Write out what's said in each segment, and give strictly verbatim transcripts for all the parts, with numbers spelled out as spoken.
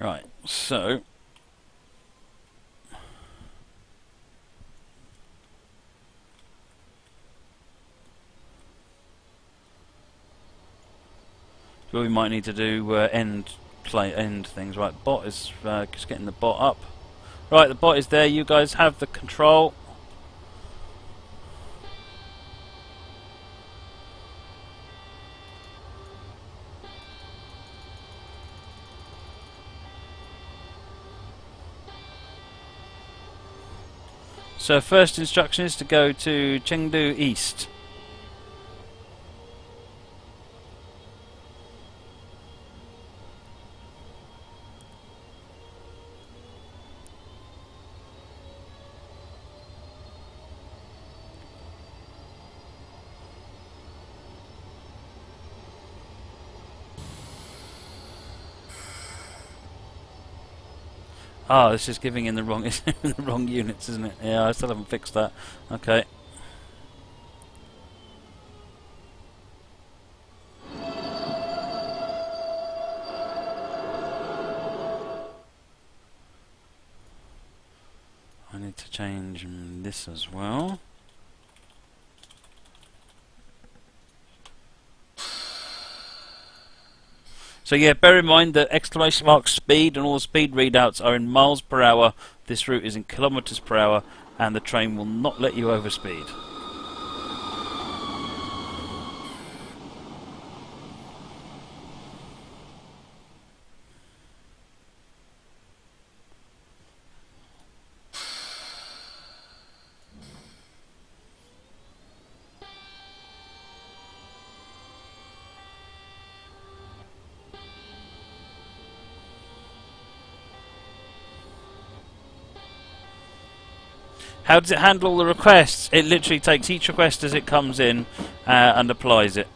Right, so we might need to do uh, end play end things. Right, bot is uh, just getting the bot up. Right, the bot is there. You guys have the control. So first instruction is to go to Chengdu East. Ah, oh, this is giving in the wrong in the wrong units, isn't it? Yeah, I still haven't fixed that. Okay. I need to change this as well. So yeah, bear in mind that exclamation mark speed and all the speed readouts are in miles per hour. This route is in kilometers per hour, and the train will not let you overspeed. How does it handle all the requests? It literally takes each request as it comes in uh, and applies it.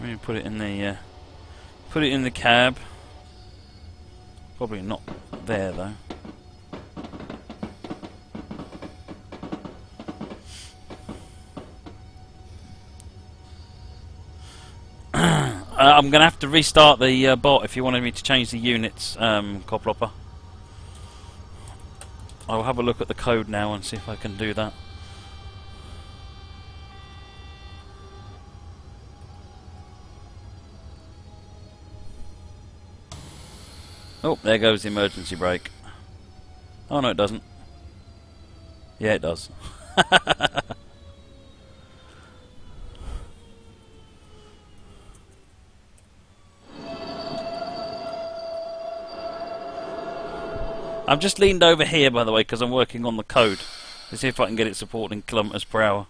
Let me put it in the... Uh, Put it in the cab. Probably not there though. uh, I'm gonna have to restart the uh, bot if you wanted me to change the units, um, Copropper. I'll have a look at the code now and see if I can do that. Oh, there goes the emergency brake. Oh no, it doesn't. Yeah, it does. I'm just leaned over here, by the way, because I'm working on the code to see if I can get it supporting kilometers per hour.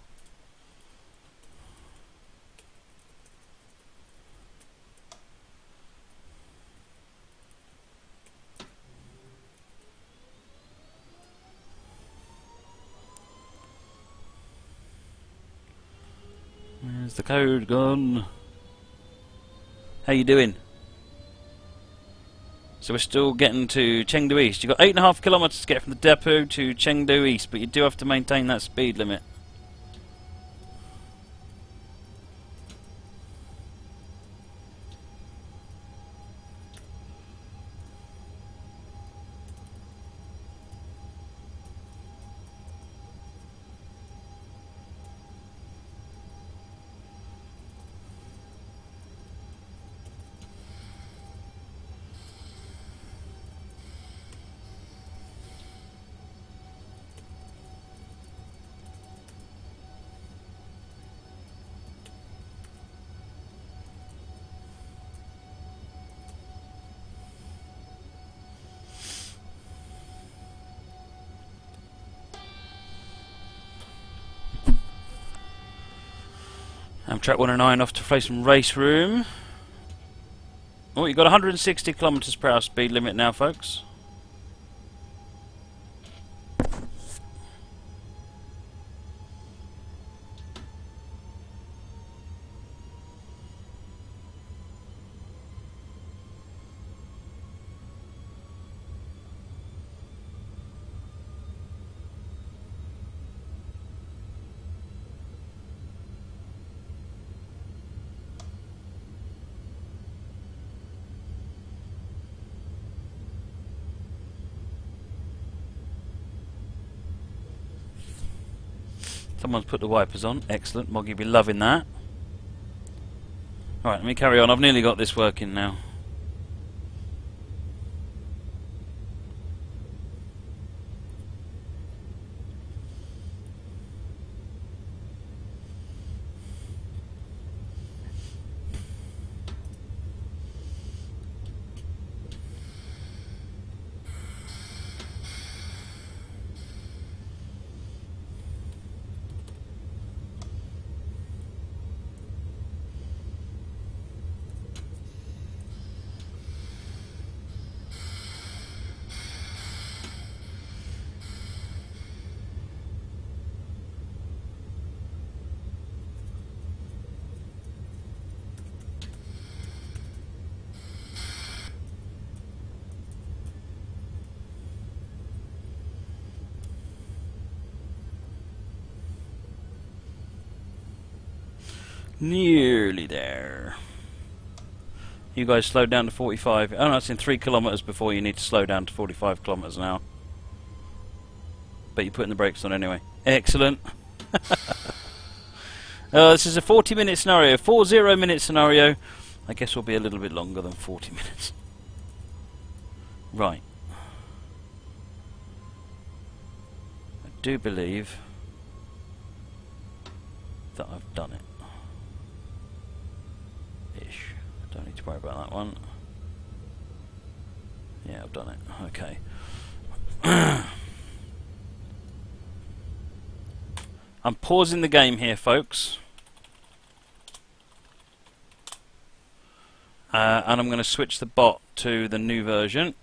The code gone. How you doing? So we're still getting to Chengdu East. You've got eight and a half kilometers to get from the depot to Chengdu East, but you do have to maintain that speed limit. Track one oh nine off to play some race room. Oh, you've got one hundred sixty kilometers per hour speed limit now, folks. Someone's put the wipers on. Excellent. Moggy be loving that. Alright, let me carry on. I've nearly got this working now. Nearly there. You guys slowed down to forty-five. Oh no, it's in three kilometers before you need to slow down to forty-five kilometers an hour. But you're putting the brakes on anyway. Excellent. uh, this is a forty-minute scenario, forty-minute scenario. I guess we'll be a little bit longer than forty minutes. Right. I do believe that I've done it. Don't need to worry about that one. Yeah, I've done it. Okay. I'm pausing the game here, folks. Uh, and I'm going to switch the bot to the new version.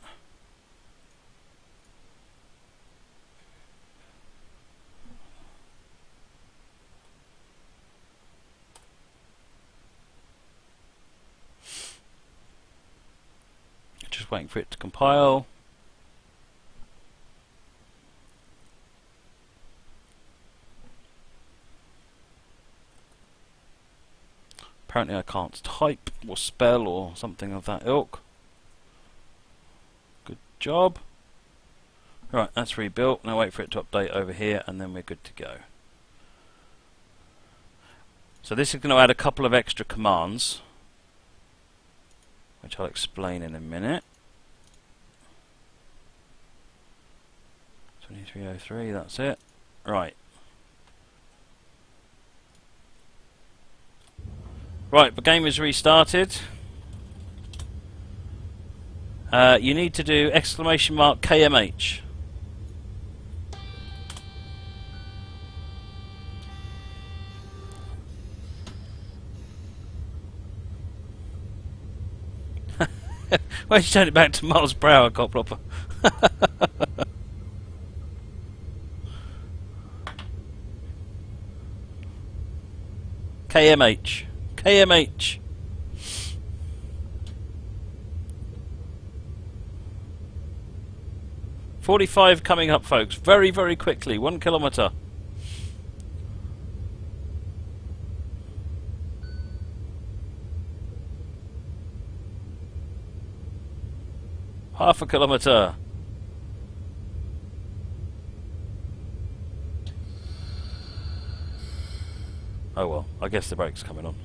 Waiting for it to compile. Apparently I can't type or spell or something of that ilk. Good job. Right, that's rebuilt. Now wait for it to update over here and then we're good to go. So this is going to add a couple of extra commands, which I'll explain in a minute. twenty-three oh three, that's it. Right. Right, the game is restarted. Uh, you need to do exclamation mark K M H. Why don't you turn it back to miles per hour, Copplopper? K M H. K M H. forty-five coming up, folks. Very, very quickly. One kilometre. Half a kilometre. Oh well, I guess the brake's coming on.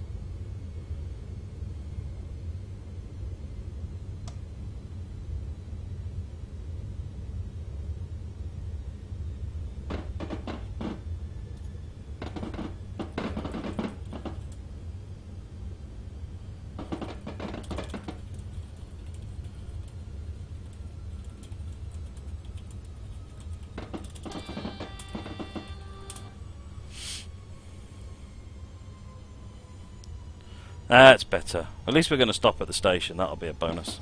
That's better. At least we're going to stop at the station. That'll be a bonus.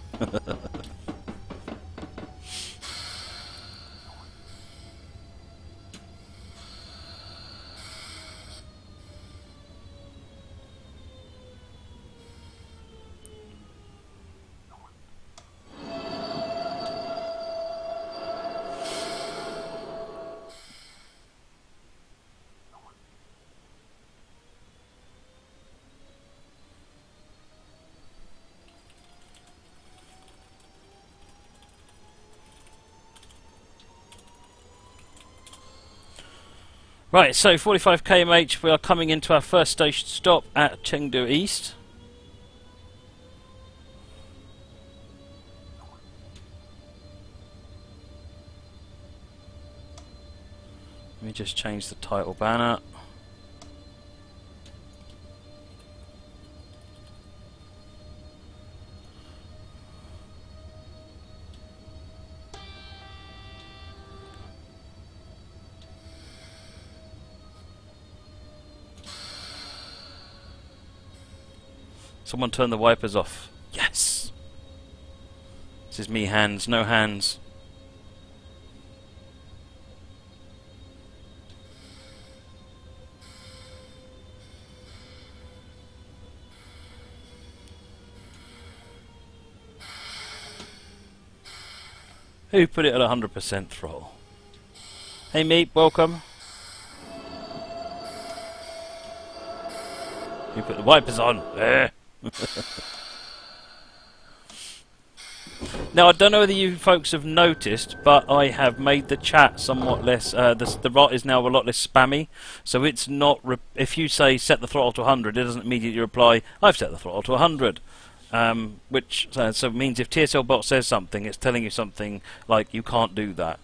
Right, so forty-five K M H, we are coming into our first station stop at Chengdu East. Let me just change the title banner. Someone turn the wipers off. Yes! This is me hands, no hands. Who put it at one hundred percent throttle? Hey Meep, welcome. You put the wipers on. Eh. Now I don't know whether you folks have noticed, but I have made the chat somewhat less. Uh, the the bot is now a lot less spammy, so it's not. Re if you say set the throttle to one hundred, it doesn't immediately reply, "I've set the throttle to one hundred," um, which uh, so means if T S L bot says something, it's telling you something like you can't do that.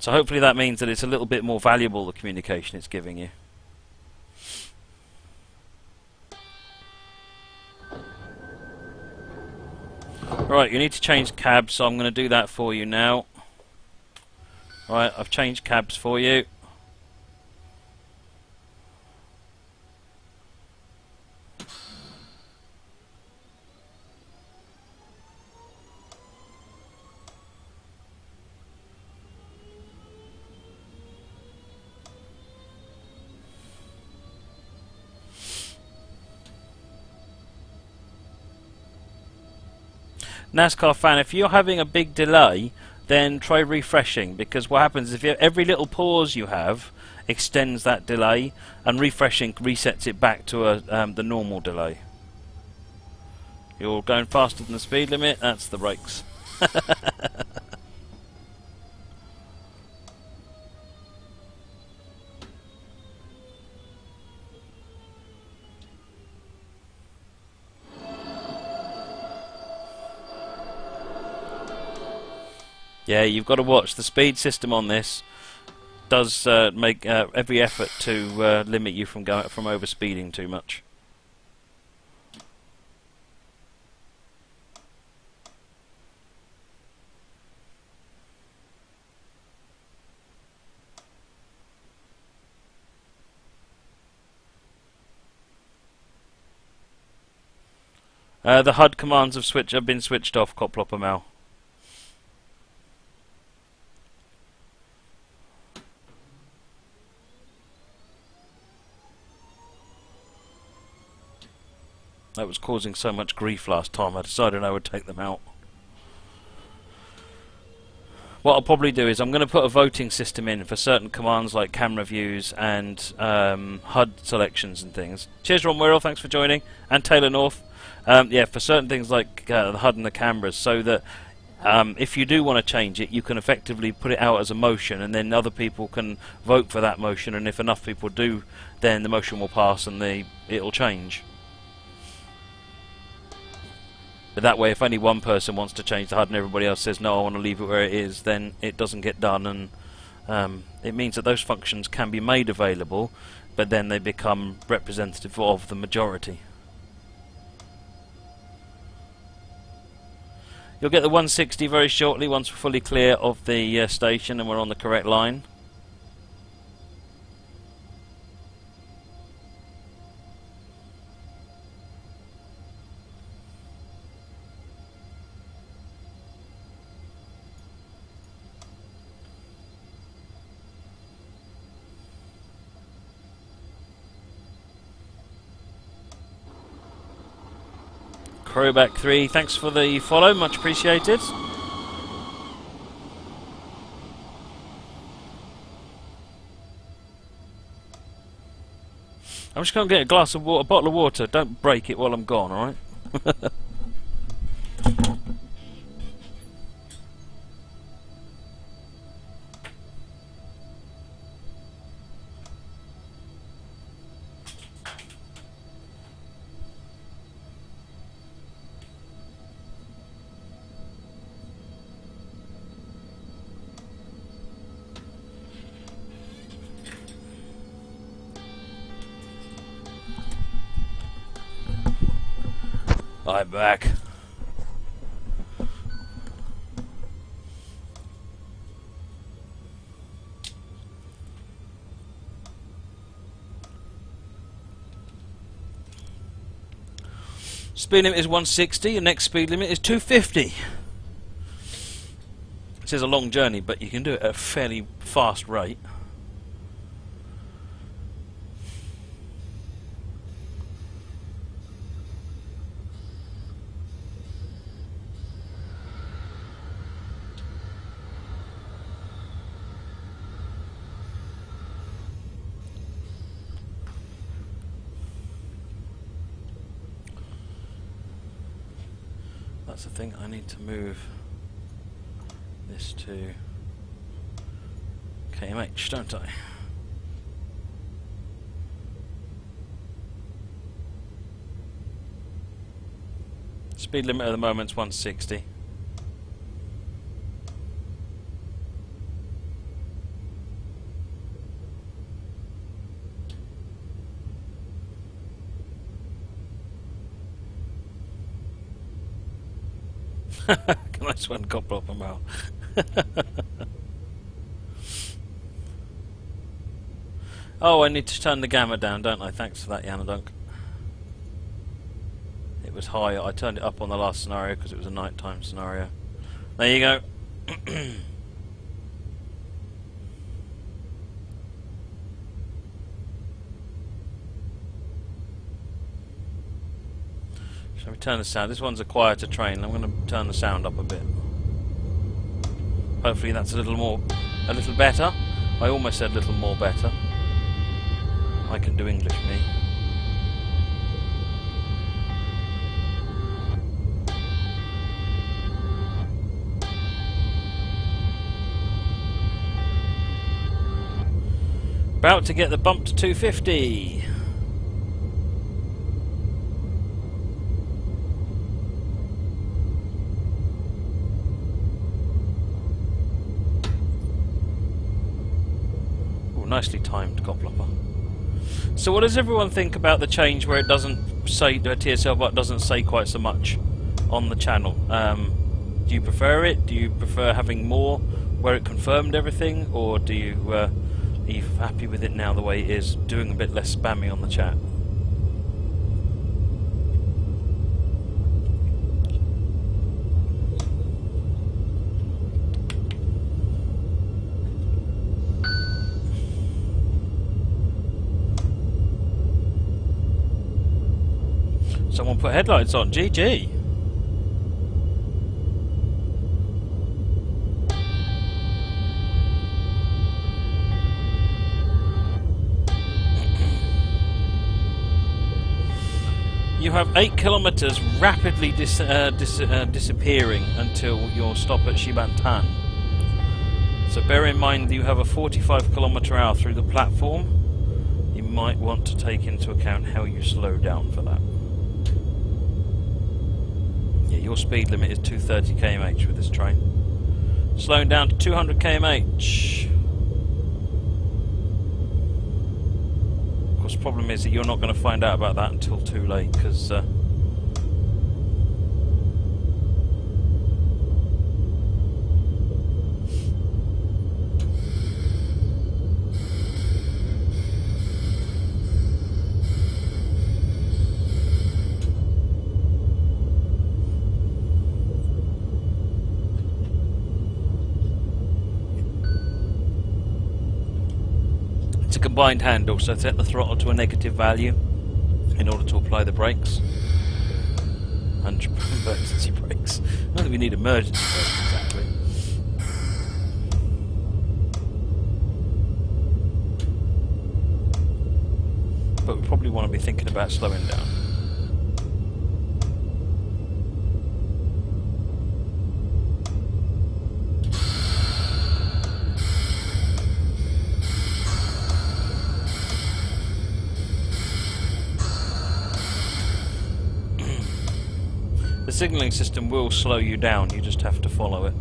So hopefully that means that it's a little bit more valuable, the communication it's giving you. Right, you need to change cabs, so I'm going to do that for you now. Right, I've changed cabs for you. NASCAR fan, if you're having a big delay, then try refreshing, because what happens is if you, every little pause you have extends that delay, and refreshing resets it back to a, um, the normal delay. You're going faster than the speed limit, that's the brakes. Yeah, you've got to watch. The speed system on this does uh, make uh, every effort to uh, limit you from going from overspeeding too much. Uh, the H U D commands have switched have been switched off, Coploppermal. That was causing so much grief last time, I decided I would take them out. What I'll probably do is I'm going to put a voting system in for certain commands like camera views and um, H U D selections and things. Cheers Ron Wirral, thanks for joining, and Taylor North. Um, yeah, for certain things like uh, the H U D and the cameras, so that um, if you do want to change it, you can effectively put it out as a motion, and then other people can vote for that motion, and if enough people do, then the motion will pass and the, it'll change. But that way, if only one person wants to change the H U D and everybody else says, no, I want to leave it where it is, then it doesn't get done. And um, it means that those functions can be made available, but then they become representative of the majority. You'll get the one sixty very shortly, once we're fully clear of the uh, station and we're on the correct line. Crowback three, thanks for the follow, much appreciated. I'm just going to get a glass of water, a bottle of water, don't break it while I'm gone, alright? I'm back. Speed limit is one sixty, your next speed limit is two fifty. This is a long journey, but you can do it at a fairly fast rate. That's the thing, I need to move this to K M H, don't I? Speed limit at the moment's one sixty. Can I swear and couple up a mile? Oh, I need to turn the gamma down, don't I? Thanks for that, Yanadunk. It was high. I turned it up on the last scenario because it was a nighttime scenario. There you go. Shall we turn the sound? This one's a quieter train. I'm going to turn the sound up a bit. Hopefully that's a little more, a little better. I almost said a little more better. I can do English, me. About to get the bump to two fifty. Nicely timed Goplopper. So what does everyone think about the change where it doesn't say, the T S L bot doesn't say quite so much on the channel? Um, do you prefer it? Do you prefer having more where it confirmed everything, or do you, uh, are you happy with it now the way it is, doing a bit less spammy on the chat? Someone put headlights on, G G. You have eight kilometers rapidly dis uh, dis uh, disappearing until your stop at Shibantan. So bear in mind that you have a forty-five kilometer hour through the platform. You might want to take into account how you slow down for that. Your speed limit is two thirty K M H with this train. Slowing down to two hundred K M H. Of course, the problem is that you're not going to find out about that until too late, because uh, blind handle, so set the throttle to a negative value in order to apply the brakes. one hundred emergency brakes. Not that we need emergency brakes exactly. But we probably want to be thinking about slowing down. The signalling system will slow you down, you just have to follow it.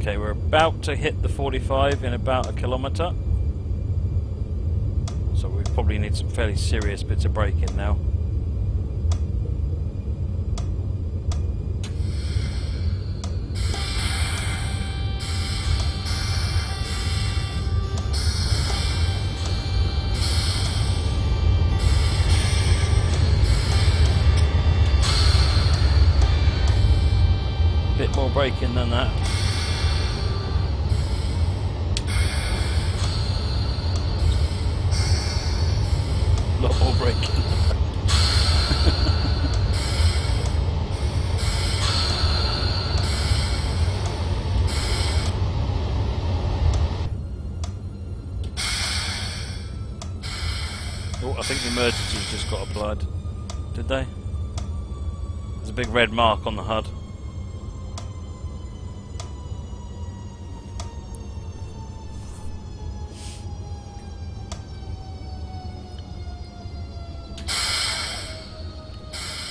Okay, we're about to hit the forty-five in about a kilometre. So we've probably need some fairly serious bits of braking now. Bit more braking than that. Emergency's just got applied, did they? There's a big red mark on the H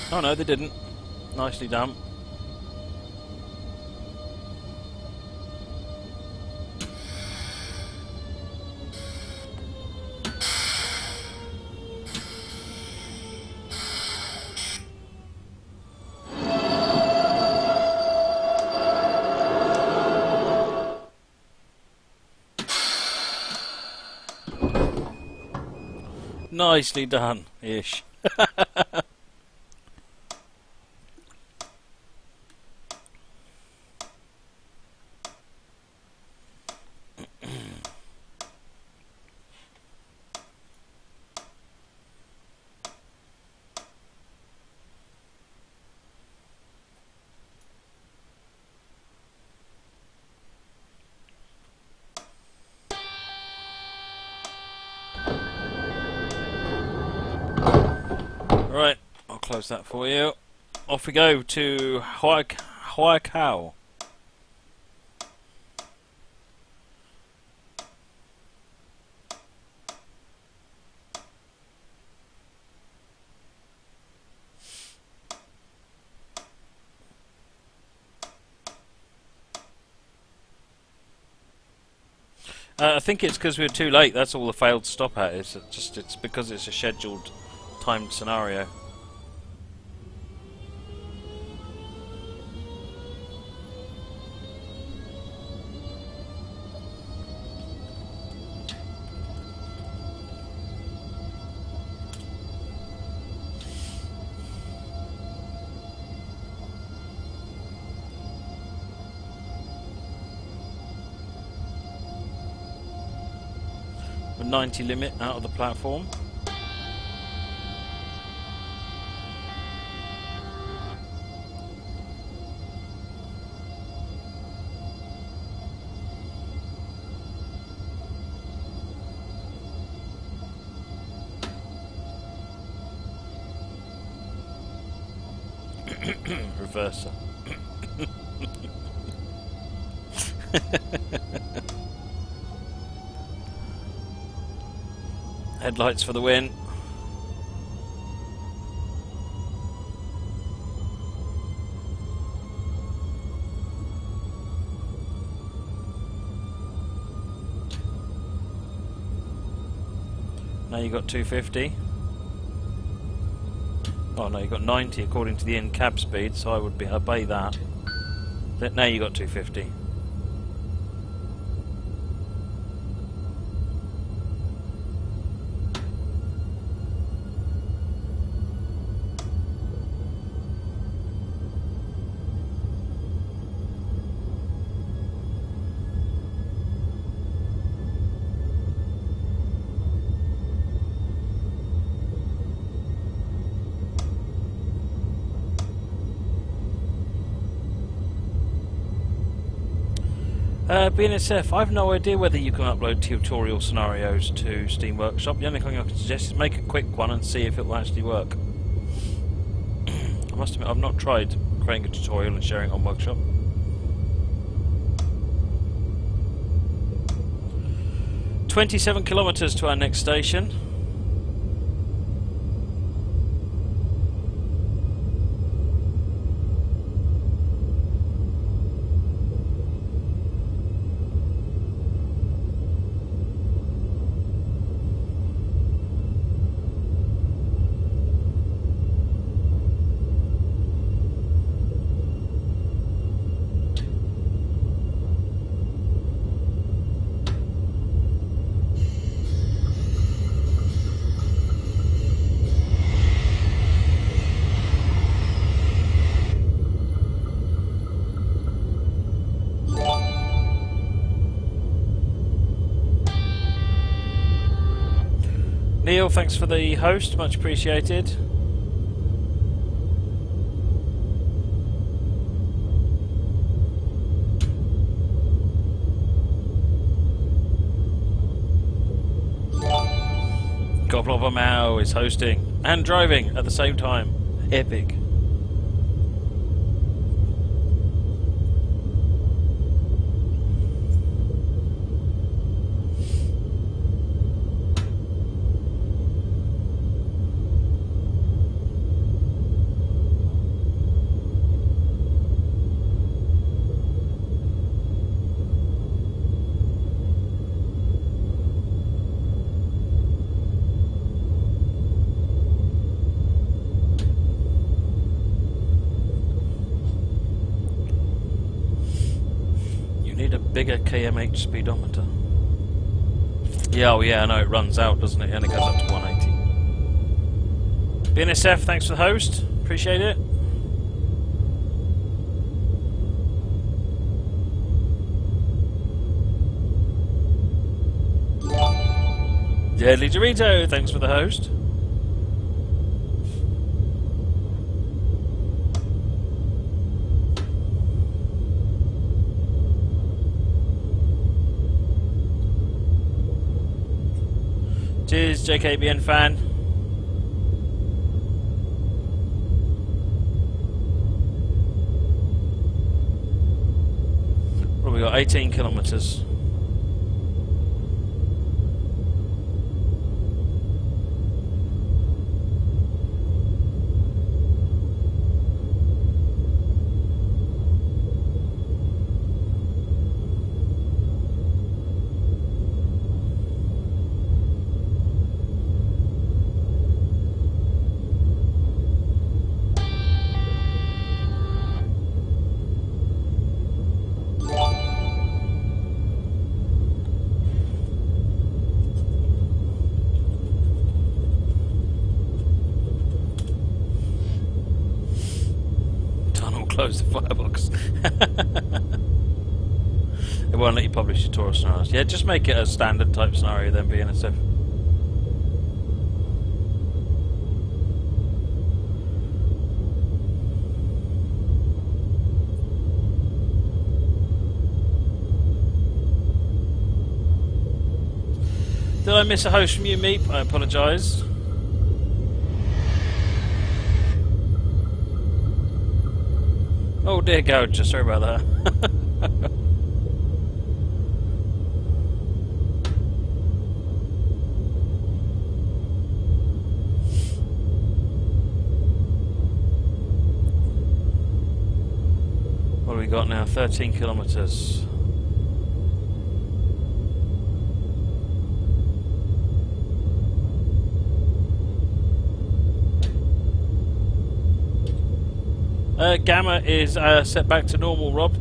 U D. Oh no, they didn't. Nicely done. Nicely done, ish. Close that for you. Off we go to Huaikau. Uh, I think it's because we're too late. That's all the failed stop at. It's just it's because it's a scheduled timed scenario. ninety limit out of the platform. Reverser. Headlights for the win. Now you got two fifty. Oh no, you got ninety according to the in cab speed, so I would be obey that. Now you got two fifty. Uh, B N S F, I've no idea whether you can upload tutorial scenarios to Steam Workshop. The only thing I can suggest is make a quick one and see if it will actually work. I must admit, I've not tried creating a tutorial and sharing it on Workshop. twenty-seven kilometres to our next station. Neil, thanks for the host, much appreciated. Goblobamao is hosting and driving at the same time. Epic. Bigger K M H speedometer. Yeah, oh yeah, I know, it runs out, doesn't it? And it goes up to one eighty. B N S F, thanks for the host. Appreciate it. Deadly Dorito, thanks for the host. Cheers, J K B N fan. Well, we got eighteen kilometres. Close the firebox. It won't let you publish your Torah scenarios. Yeah, just make it a standard type scenario then, B N S F. Did I miss a host from you, Meep? I apologise. Oh dear God, sorry about that. What do we got now? Thirteen kilometers. Uh, gamma is uh, set back to normal, Rob.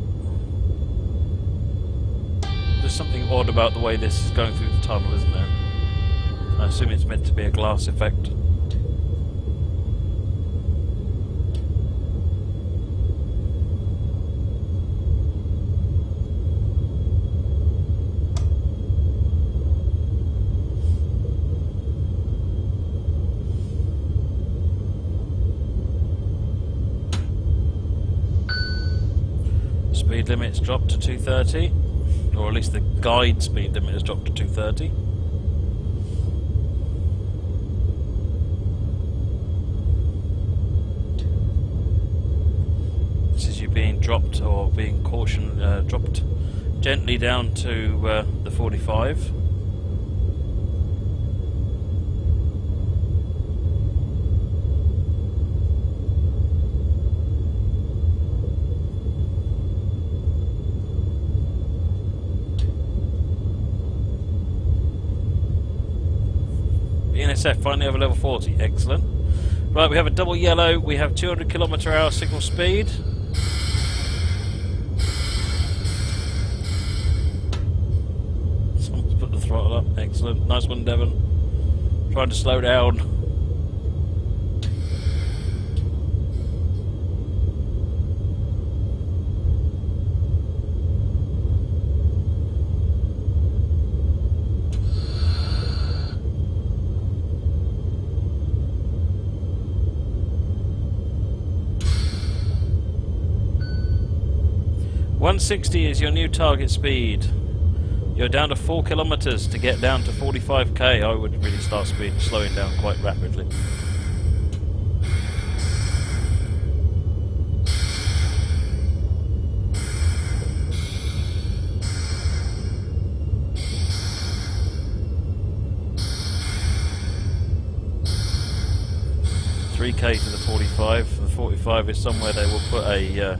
There's something odd about the way this is going through the tunnel, isn't there? I assume it's meant to be a glass effect. Speed limit's dropped to two thirty, or at least the guide speed limit has dropped to two thirty. This is you being dropped or being cautioned, uh, dropped gently down to uh, the forty-five. Finally over level forty, excellent. Right, we have a double yellow, we have two hundred kilometre hour signal speed. Someone's put the throttle up, excellent. Nice one, Devon. Trying to slow down. one sixty is your new target speed. You're down to four kilometers to get down to forty-five K. I would really start speed slowing down quite rapidly. three K to the forty-five. The forty-five is somewhere they will put a. Uh,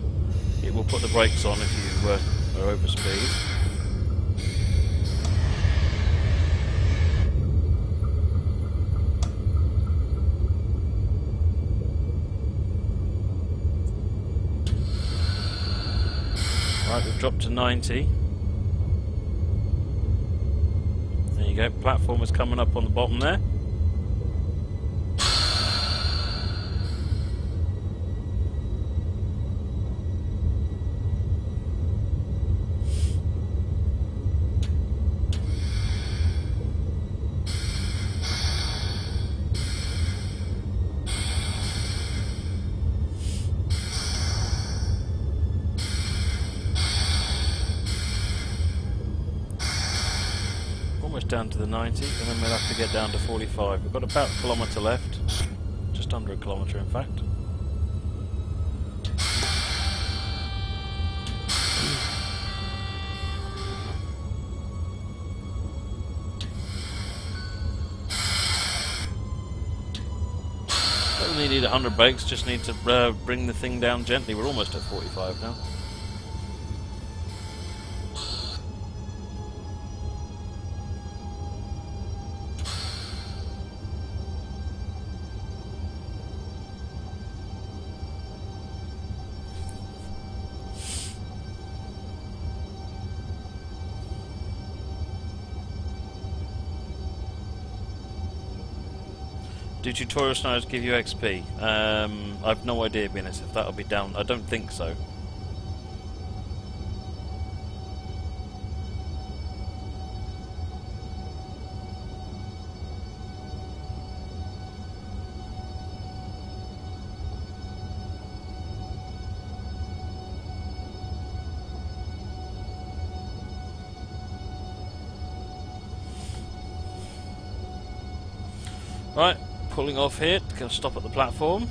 it will put the brakes on if you uh, are over speed. Right, we've dropped to ninety. There you go. Platform is coming up on the bottom there. Down to the ninety, and then we'll have to get down to forty-five. We've got about a kilometre left, just under a kilometre in fact. Don't really need one hundred brakes, just need to uh, bring the thing down gently. We're almost at forty-five now. Do tutorial scenarios give you X P? Um, I've no idea, B N S F, if that'll be down. I don't think so. Right. Pulling off here, gonna stop at the platform.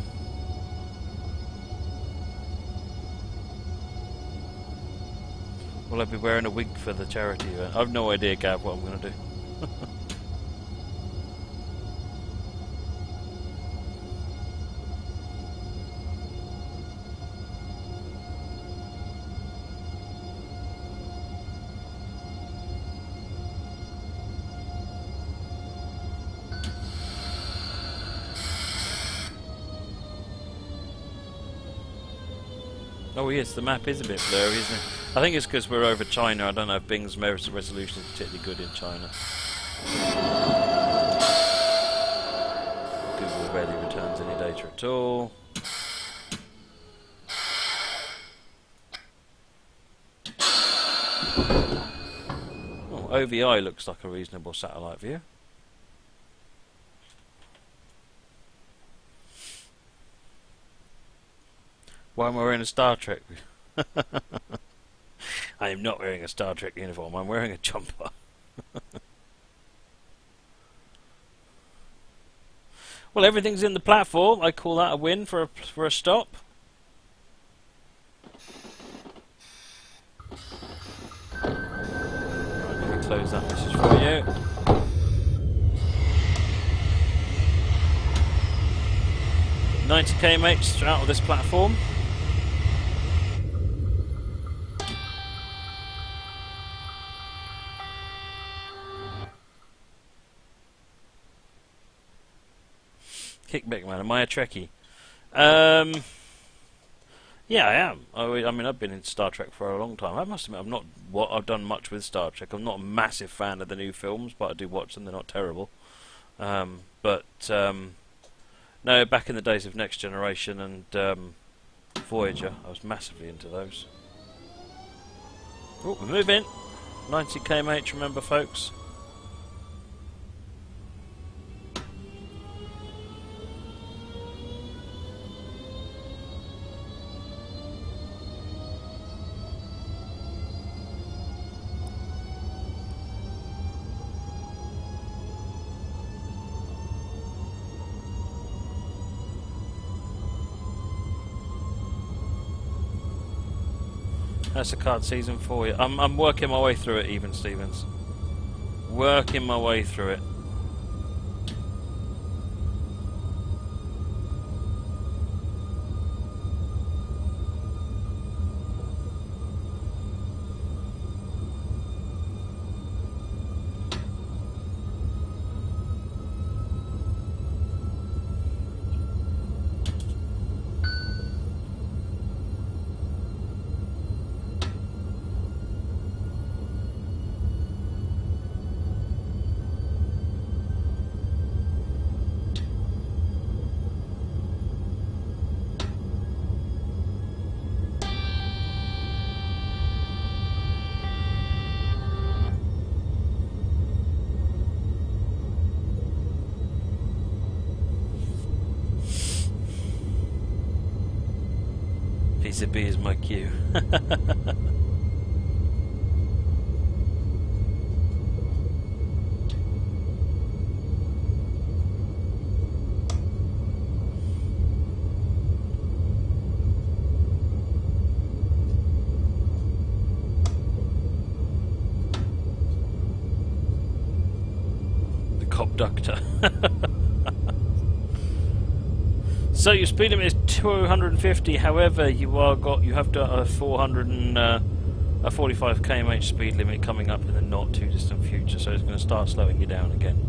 Will I be wearing a wig for the charity event? I've no idea, Gav, what I'm gonna do. Oh yes, the map is a bit blurry, isn't it? I think it's because we're over China. I don't know if Bing's resolution is particularly good in China. Google barely returns any data at all. Oh, O V I looks like a reasonable satellite view. Why am I wearing a Star Trek? I am not wearing a Star Trek uniform, I'm wearing a jumper. Well, everything's in the platform. I call that a win for a, for a stop. Right, let me close that message for you. ninety K mates out of this platform. Kickback man, am I a Trekkie? Um, yeah, I am. I, I mean, I've been in Star Trek for a long time. I must admit, I've not what I've done much with Star Trek. I'm not a massive fan of the new films, but I do watch them. They're not terrible. Um, but um, no, back in the days of Next Generation and um, Voyager, I was massively into those. Oh, we're moving! ninety K M H, remember folks. That's a card season for you. I'm, I'm working my way through it, even Stevens. Working my way through it. To be is my cue. The conductor. So your speed limit is two hundred fifty. However, you are got you have got a four hundred and uh, a forty-five kilometer speed limit coming up in the not too distant future. So it's going to start slowing you down again.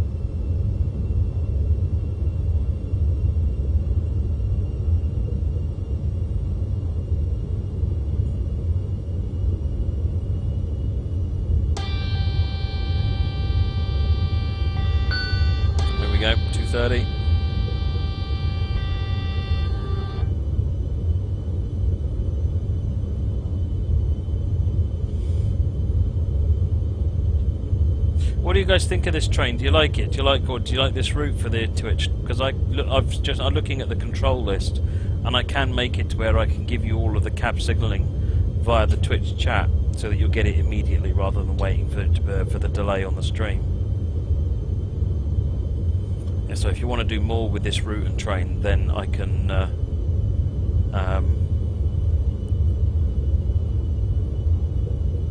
There we go, two thirty. What do you guys think of this train? Do you like it? Do you like, or do you like this route for the Twitch? Because I, I've just, I'm looking at the control list, and I can make it to where I can give you all of the cab signalling via the Twitch chat, so that you'll get it immediately rather than waiting for it to, uh, for the delay on the stream. Yeah, so if you want to do more with this route and train, then I can. Uh, um,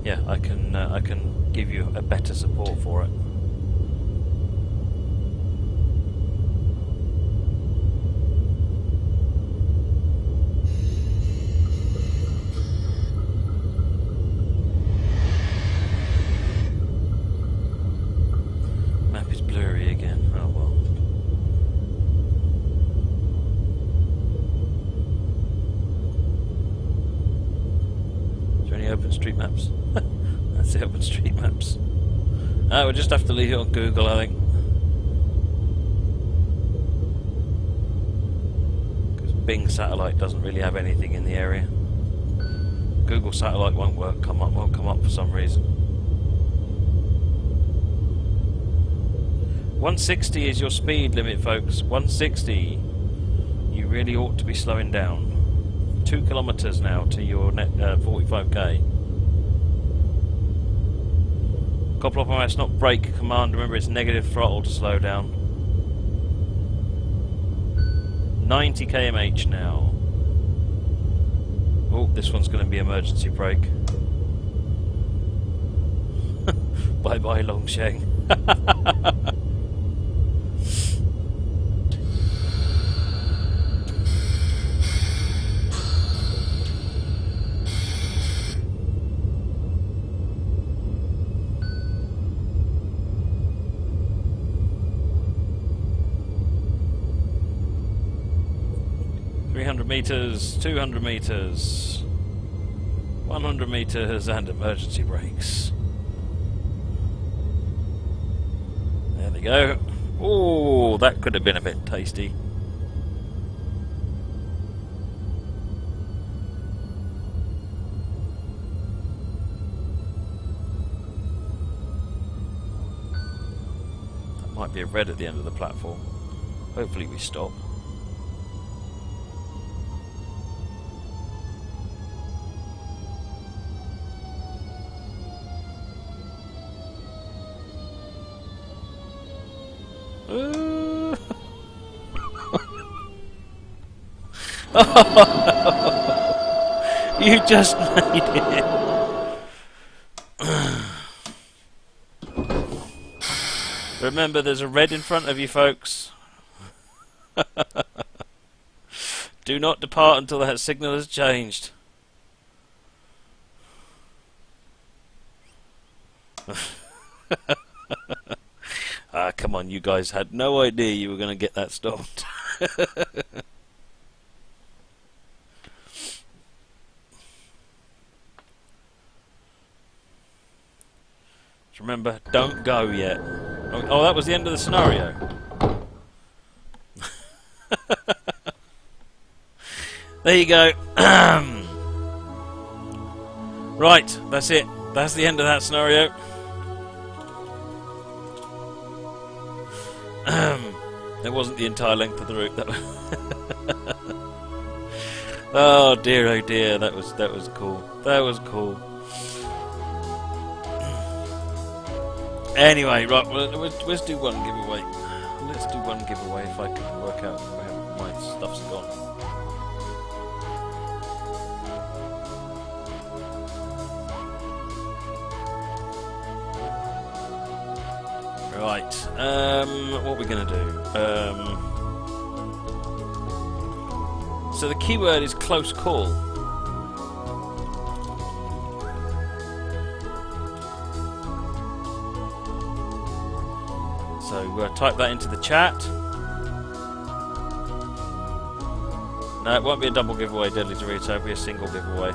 yeah, I can. Uh, I can. give you a better support for it. Map is blurry again. Oh well. Is there any open street maps? The open street maps. Uh, we'll just have to leave it on Google, I think. Because Bing Satellite doesn't really have anything in the area. Google Satellite won't work, come up, won't come up for some reason. one sixty is your speed limit, folks. one sixty. You really ought to be slowing down. Two kilometres now to your net uh, forty-five K. That's not brake command, remember it's negative throttle to slow down. ninety kilometers now. Oh, this one's going to be emergency brake. Bye bye, Longsheng. Meters, two hundred meters, one hundred meters, and emergency brakes. There they go. Oh, that could have been a bit tasty. That might be a red at the end of the platform. Hopefully we stop. You just made it. Remember, there's a red in front of you, folks. Do not depart until that signal has changed. Ah, come on, you guys had no idea you were going to get that stopped. Just remember, don't go yet. Oh, oh, that was the end of the scenario. There you go. Right, that's it. That's the end of that scenario. That wasn't the entire length of the route. That oh dear, oh dear, that was that was cool. That was cool. Anyway, right, well, let's, let's do one giveaway. Let's do one giveaway if I can work out where my stuff's gone. Right, um, what we're going to do, um, so the keyword is close call. So we'll type that into the chat. No, it won't be a double giveaway, Deadly Dorito, it'll be a single giveaway.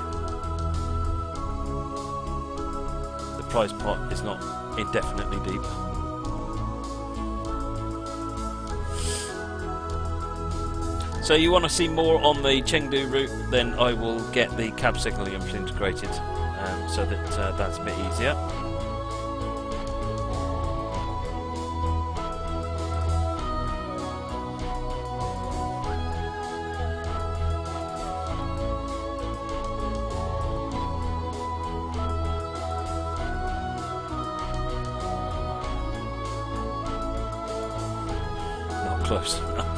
The prize pot is not indefinitely deep. So you want to see more on the Chengdu route, then I will get the cab signal units integrated um, so that uh, that's a bit easier. Not close enough.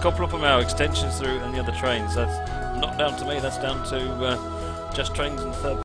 Couple of them our extensions through and the other trains. That's not down to me, that's down to uh, Just Trains and third